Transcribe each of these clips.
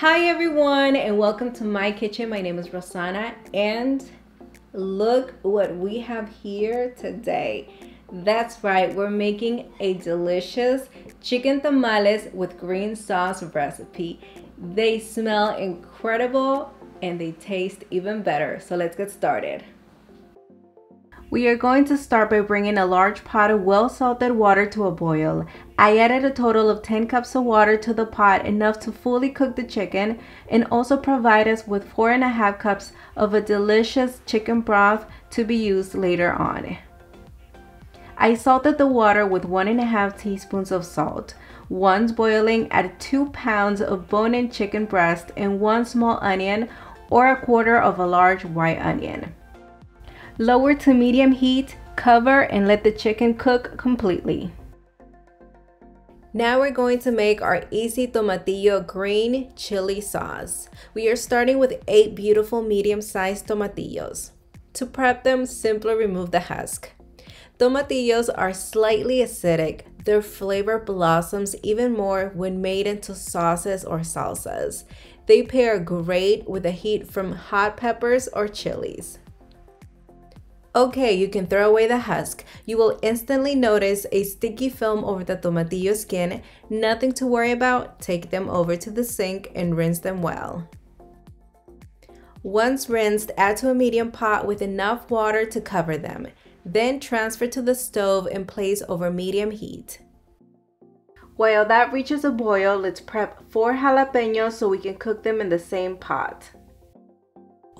Hi everyone, and welcome to my kitchen. My name is Rosanna, and look what we have here today. That's right, we're making a delicious chicken tamales with green sauce recipe. They smell incredible and they taste even better, so let's get started. We are going to start by bringing a large pot of well-salted water to a boil. I added a total of 10 cups of water to the pot, enough to fully cook the chicken, and also provide us with 4.5 cups of a delicious chicken broth to be used later on. I salted the water with 1.5 teaspoons of salt. Once boiling, add 2 pounds of bone-in chicken breast and 1 small onion or 1/4 of a large white onion. Lower to medium heat, cover, and let the chicken cook completely. Now we're going to make our easy tomatillo green chili sauce. We are starting with 8 beautiful medium-sized tomatillos. To prep them, simply remove the husk. Tomatillos are slightly acidic. Their flavor blossoms even more when made into sauces or salsas. They pair great with the heat from hot peppers or chilies. Okay, you can throw away the husk. You will instantly notice a sticky film over the tomatillo skin. Nothing to worry about. Take them over to the sink and rinse them well. Once rinsed, add to a medium pot with enough water to cover them. Then transfer to the stove and place over medium heat. While that reaches a boil, let's prep 4 jalapeños so we can cook them in the same pot.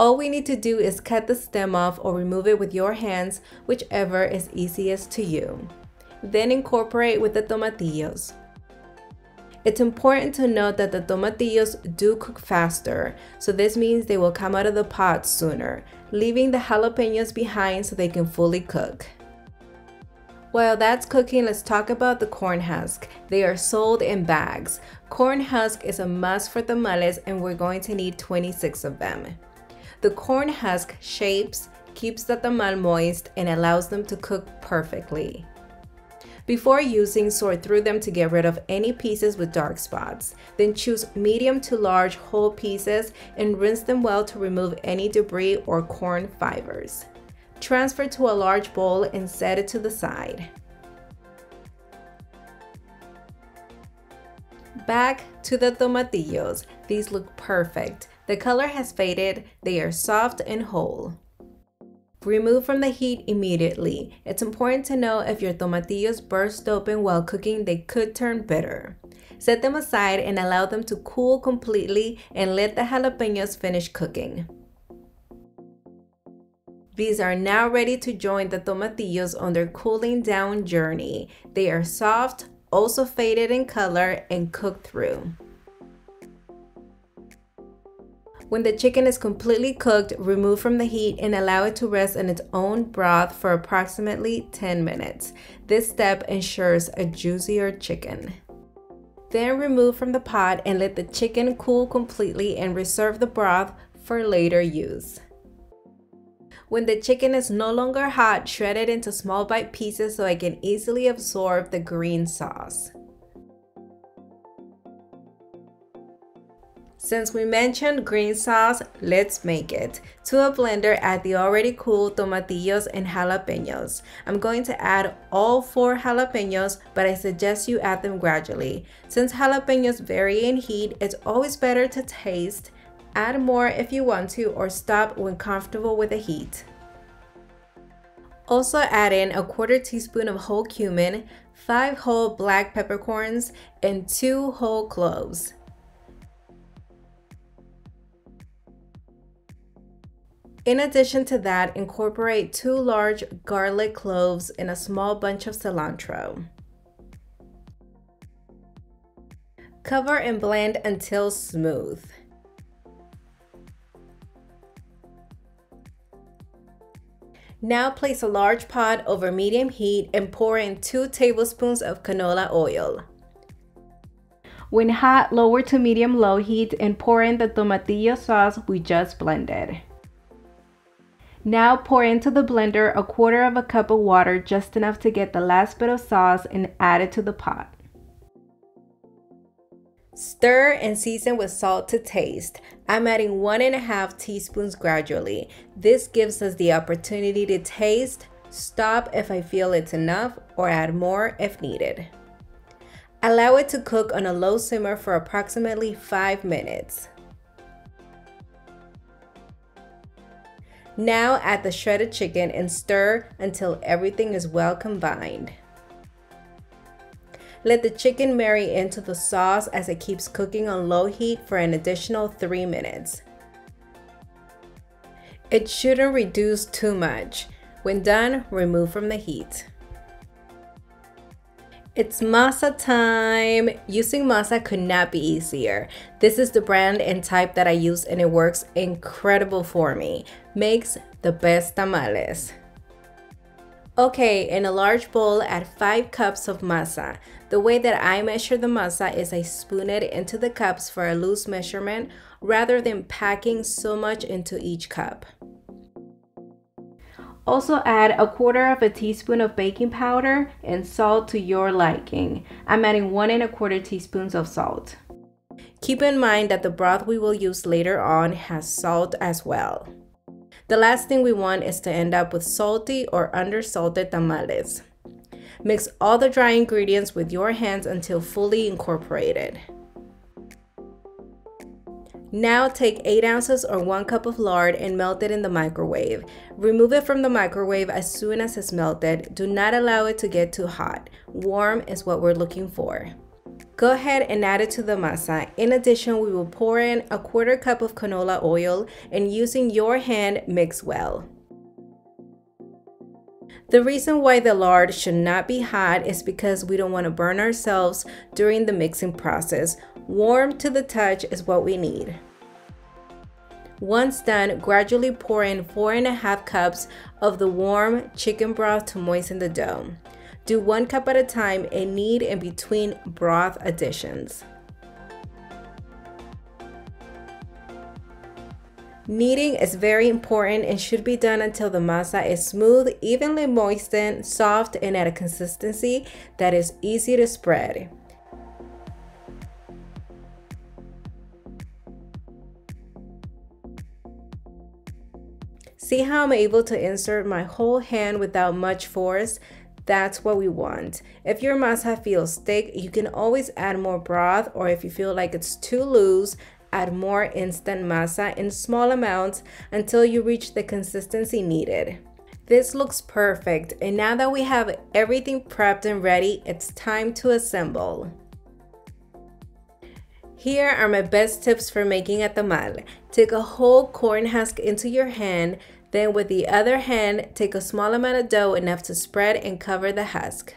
All we need to do is cut the stem off or remove it with your hands, whichever is easiest to you. Then incorporate with the tomatillos. It's important to note that the tomatillos do cook faster, so this means they will come out of the pot sooner, leaving the jalapeños behind so they can fully cook. While that's cooking, let's talk about the corn husk. They are sold in bags. Corn husk is a must for tamales, and we're going to need 26 of them. The corn husk shapes, keeps the tamal moist, and allows them to cook perfectly. Before using, sort through them to get rid of any pieces with dark spots. Then choose medium to large whole pieces and rinse them well to remove any debris or corn fibers. Transfer to a large bowl and set it to the side. Back to the tomatillos. These look perfect. The color has faded. They are soft and whole. Remove from the heat immediately. It's important to know if your tomatillos burst open while cooking, they could turn bitter. Set them aside and allow them to cool completely and let the jalapeños finish cooking. These are now ready to join the tomatillos on their cooling down journey. They are soft, also faded in color, and cooked through. When the chicken is completely cooked, remove from the heat and allow it to rest in its own broth for approximately 10 minutes. This step ensures a juicier chicken. Then remove from the pot and let the chicken cool completely and reserve the broth for later use. When the chicken is no longer hot, shred it into small bite pieces so it can easily absorb the green sauce. Since we mentioned green sauce, let's make it. To a blender, add the already cooled tomatillos and jalapeños. I'm going to add all 4 jalapeños, but I suggest you add them gradually. Since jalapeños vary in heat, it's always better to taste. Add more if you want to, or stop when comfortable with the heat. Also add in a 1/4 teaspoon of whole cumin, 5 whole black peppercorns, and 2 whole cloves. In addition to that, incorporate 2 large garlic cloves and a small bunch of cilantro. Cover and blend until smooth. Now place a large pot over medium heat and pour in 2 tablespoons of canola oil. When hot, lower to medium-low heat and pour in the tomatillo sauce we just blended. Now pour into the blender a 1/4 of a cup of water, just enough to get the last bit of sauce, and add it to the pot. Stir and season with salt to taste. I'm adding 1.5 teaspoons gradually. This gives us the opportunity to taste, stop if I feel it's enough, or add more if needed. Allow it to cook on a low simmer for approximately 5 minutes. Now add the shredded chicken and stir until everything is well combined. Let the chicken marry into the sauce as it keeps cooking on low heat for an additional 3 minutes. It shouldn't reduce too much. When done, remove from the heat. It's masa time! Using masa could not be easier. This is the brand and type that I use and it works incredible for me. Makes the best tamales. Okay, in a large bowl add 5 cups of masa. The way that I measure the masa is I spoon it into the cups for a loose measurement rather than packing so much into each cup. Also add 1/4 teaspoon of baking powder and salt to your liking. I'm adding 1 1/4 teaspoons of salt. Keep in mind that the broth we will use later on has salt as well. The last thing we want is to end up with salty or undersalted tamales. Mix all the dry ingredients with your hands until fully incorporated. Now take 8 ounces or 1 cup of lard and melt it in the microwave. Remove it from the microwave as soon as it's melted. Do not allow it to get too hot. Warm is what we're looking for. Go ahead and add it to the masa. In addition, we will pour in 1/4 cup of canola oil and using your hand, mix well. The reason why the lard should not be hot is because we don't want to burn ourselves during the mixing process. Warm to the touch is what we need. Once done, gradually pour in 4.5 cups of the warm chicken broth to moisten the dough. Do 1 cup at a time and knead in between broth additions. Kneading is very important and should be done until the masa is smooth, evenly moistened, soft, and at a consistency that is easy to spread. See how I'm able to insert my whole hand without much force? That's what we want. If your masa feels thick, you can always add more broth, or if you feel like it's too loose, add more instant masa in small amounts until you reach the consistency needed. This looks perfect, and now that we have everything prepped and ready, it's time to assemble. Here are my best tips for making a tamal. Take a whole corn husk into your hand, then with the other hand, take a small amount of dough enough to spread and cover the husk.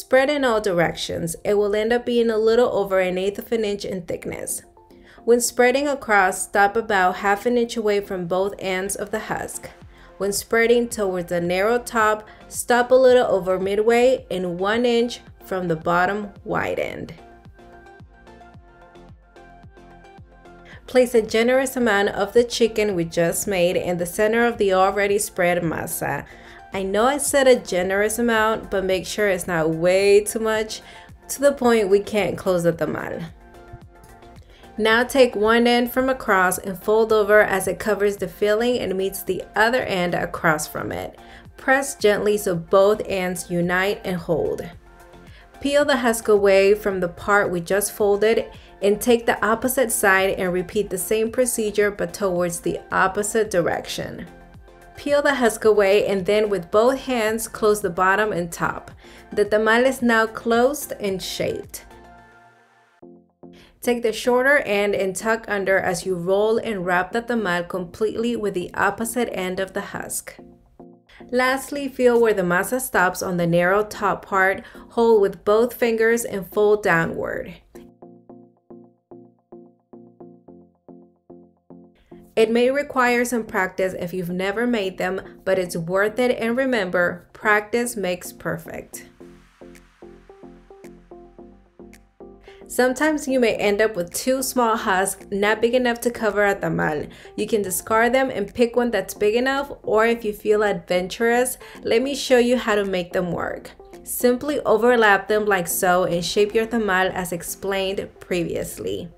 Spread in all directions. It will end up being a little over 1/8 inch in thickness. When spreading across, stop about 1/2 inch away from both ends of the husk. When spreading towards the narrow top, stop a little over midway and 1 inch from the bottom wide end. Place a generous amount of the chicken we just made in the center of the already spread masa. I know I said a generous amount, but make sure it's not way too much to the point we can't close the tamal. Now take one end from across and fold over as it covers the filling and meets the other end across from it. Press gently so both ends unite and hold. Peel the husk away from the part we just folded and take the opposite side and repeat the same procedure but towards the opposite direction. Peel the husk away and then with both hands close the bottom and top. The tamal is now closed and shaped. Take the shorter end and tuck under as you roll and wrap the tamal completely with the opposite end of the husk. Lastly, feel where the masa stops on the narrow top part, hold with both fingers and fold downward. It may require some practice if you've never made them, but it's worth it, and remember, practice makes perfect. Sometimes you may end up with 2 small husks not big enough to cover a tamal. You can discard them and pick one that's big enough, or if you feel adventurous, let me show you how to make them work. Simply overlap them like so and shape your tamal as explained previously.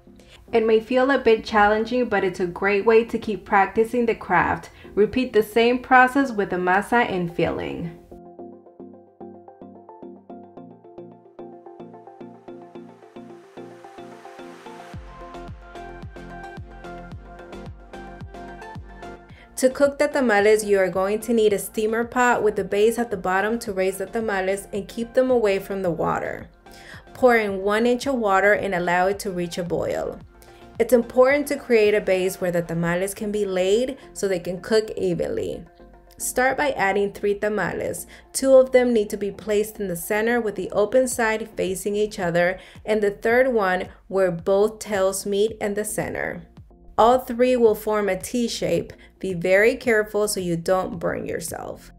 It may feel a bit challenging, but it's a great way to keep practicing the craft. Repeat the same process with the masa and filling. To cook the tamales, you are going to need a steamer pot with the base at the bottom to raise the tamales and keep them away from the water. Pour in 1 inch of water and allow it to reach a boil. It's important to create a base where the tamales can be laid so they can cook evenly. Start by adding 3 tamales. 2 of them need to be placed in the center with the open side facing each other, and the third one where both tails meet in the center. All 3 will form a T shape. Be very careful so you don't burn yourself.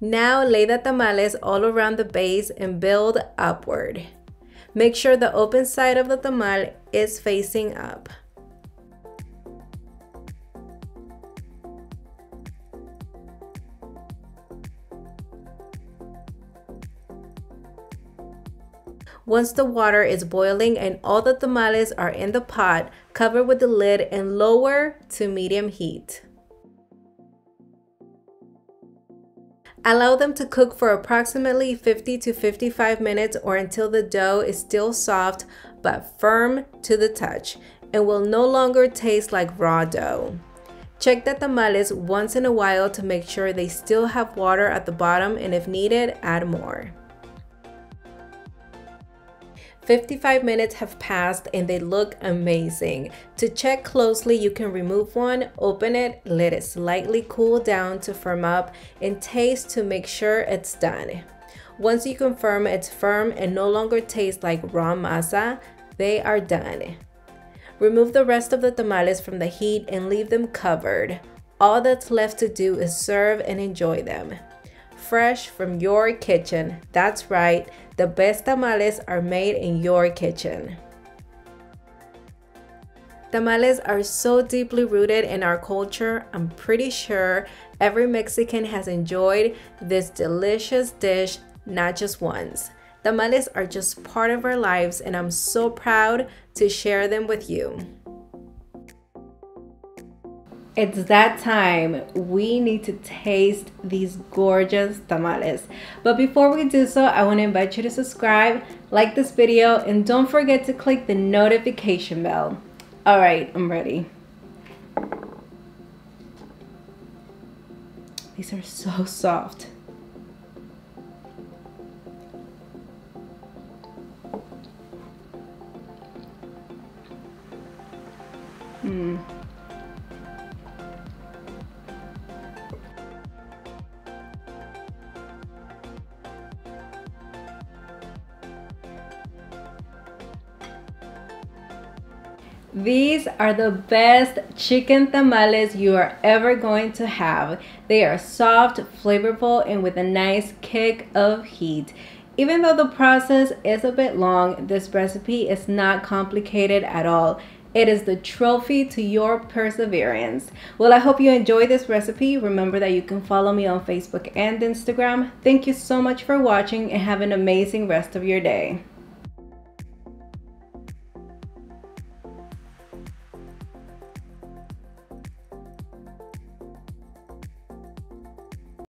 Now lay the tamales all around the base and build upward. Make sure the open side of the tamal is facing up. Once the water is boiling and all the tamales are in the pot, cover with the lid and lower to medium heat. Allow them to cook for approximately 50 to 55 minutes or until the dough is still soft but firm to the touch and will no longer taste like raw dough. Check the tamales once in a while to make sure they still have water at the bottom, and if needed, add more. 55 minutes have passed and they look amazing. To check closely, you can remove one, open it, let it slightly cool down to firm up, and taste to make sure it's done. Once you confirm it's firm and no longer tastes like raw masa, they are done. Remove the rest of the tamales from the heat and leave them covered. All that's left to do is serve and enjoy them. Fresh from your kitchen. That's right, the best tamales are made in your kitchen. Tamales are so deeply rooted in our culture. I'm pretty sure every Mexican has enjoyed this delicious dish, not just once. Tamales are just part of our lives, and I'm so proud to share them with you. It's that time. We need to taste these gorgeous tamales. But before we do so, I want to invite you to subscribe, like this video, and don't forget to click the notification bell. All right, I'm ready. These are so soft. These are the best chicken tamales you are ever going to have. They are soft, flavorful, and with a nice kick of heat. Even though the process is a bit long, this recipe is not complicated at all. It is the trophy to your perseverance. Well, I hope you enjoyed this recipe. Remember that you can follow me on Facebook and Instagram. Thank you so much for watching and have an amazing rest of your day.